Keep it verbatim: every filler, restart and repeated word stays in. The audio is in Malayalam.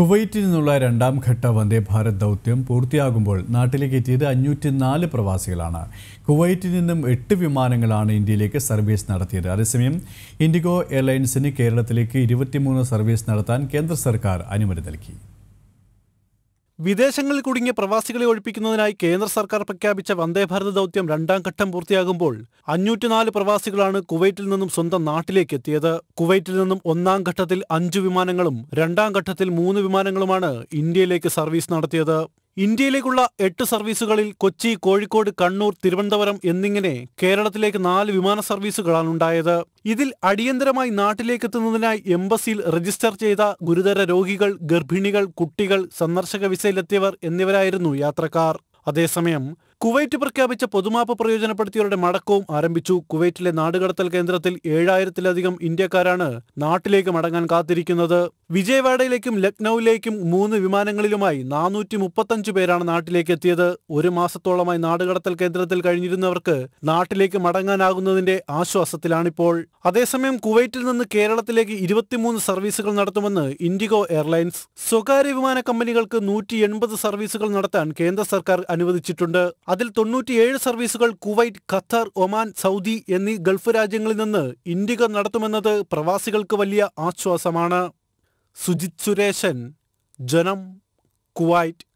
കുവൈറ്റിൽ നിന്നുള്ള രണ്ടാം ഘട്ട വന്ദേഭാരത് ദൗത്യം പൂർത്തിയാകുമ്പോൾ നാട്ടിലേക്ക് എത്തിയത് അഞ്ഞൂറ്റി നാല് പ്രവാസികളാണ്. കുവൈറ്റിൽ നിന്നും എട്ട് വിമാനങ്ങളാണ് ഇന്ത്യയിലേക്ക് സർവീസ് നടത്തിയത്. അതേസമയം ഇൻഡിഗോ എയർലൈൻസിന് കേരളത്തിലേക്ക് ഇരുപത്തിമൂന്ന് സർവീസ് നടത്താൻ കേന്ദ്ര സർക്കാർ അനുമതി നൽകി. വിദേശങ്ങളിൽ കുടുങ്ങിയ പ്രവാസികളെ ഒഴിപ്പിക്കുന്നതിനായി കേന്ദ്ര സർക്കാർ പ്രഖ്യാപിച്ച വന്ദേഭാരത് ദൗത്യം രണ്ടാം ഘട്ടം പൂർത്തിയാകുമ്പോൾ അഞ്ഞൂറ്റിനാല് പ്രവാസികളാണ് കുവൈറ്റിൽ നിന്നും സ്വന്തം നാട്ടിലേക്ക് എത്തിയത്. കുവൈറ്റിൽ നിന്നും ഒന്നാം ഘട്ടത്തിൽ അഞ്ചു വിമാനങ്ങളും രണ്ടാം ഘട്ടത്തിൽ മൂന്ന് വിമാനങ്ങളുമാണ് ഇന്ത്യയിലേക്ക് സർവീസ് നടത്തിയത്. ഇന്ത്യയിലേക്കുള്ള എട്ട് സർവീസുകളിൽ കൊച്ചി, കോഴിക്കോട്, കണ്ണൂർ, തിരുവനന്തപുരം എന്നിങ്ങനെ കേരളത്തിലേക്ക് നാല് വിമാന സർവീസുകളാണുണ്ടായത്. ഇതിൽ അടിയന്തരമായി നാട്ടിലേക്കെത്തുന്നതിനായി എംബസിയിൽ രജിസ്റ്റർ ചെയ്ത ഗുരുതര രോഗികൾ, ഗർഭിണികൾ, കുട്ടികൾ, സന്ദർശക വിസയിലെത്തിയവർ എന്നിവരായിരുന്നു യാത്രക്കാർ. അതേസമയം കുവൈറ്റ് പ്രഖ്യാപിച്ച പൊതുമാപ്പ് പ്രയോജനപ്പെടുത്തിയവരുടെ മടക്കവും ആരംഭിച്ചു. കുവൈറ്റിലെ നാടുകടത്തൽ കേന്ദ്രത്തിൽ ഏഴായിരത്തിലധികം ഇന്ത്യക്കാരാണ് നാട്ടിലേക്ക് മടങ്ങാൻ കാത്തിരിക്കുന്നത്. വിജയവാഡയിലേക്കും ലക്നൌവിലേക്കും മൂന്ന് വിമാനങ്ങളിലുമായി നാനൂറ്റി മുപ്പത്തഞ്ച് പേരാണ് നാട്ടിലേക്ക് എത്തിയത്. ഒരു മാസത്തോളമായി നാടുകടത്തൽ കേന്ദ്രത്തിൽ കഴിഞ്ഞിരുന്നവർക്ക് നാട്ടിലേക്ക് മടങ്ങാനാകുന്നതിന്റെ ആശ്വാസത്തിലാണിപ്പോൾ. അതേസമയം കുവൈറ്റിൽ നിന്ന് കേരളത്തിലേക്ക് ഇരുപത്തിമൂന്ന് സർവീസുകൾ നടത്തുമെന്ന് ഇൻഡിഗോ എയർലൈൻസ്. സ്വകാര്യ വിമാന കമ്പനികൾക്ക് നൂറ്റി എൺപത് സർവീസുകൾ നടത്താൻ കേന്ദ്ര സർക്കാർ അനുവദിച്ചിട്ടുണ്ട്. അതിൽ തൊണ്ണൂറ്റിയേഴ് സർവീസുകൾ കുവൈറ്റ്, ഖത്തർ, ഒമാൻ, സൗദി എന്നീ ഗൾഫ് രാജ്യങ്ങളിൽ നിന്ന് ഇൻഡിഗോ നടത്തുമെന്നത് പ്രവാസികൾക്ക് വലിയ ആശ്വാസമാണ്. സുജിത് സുരേശൻ, ജനം, കുവൈറ്റ്.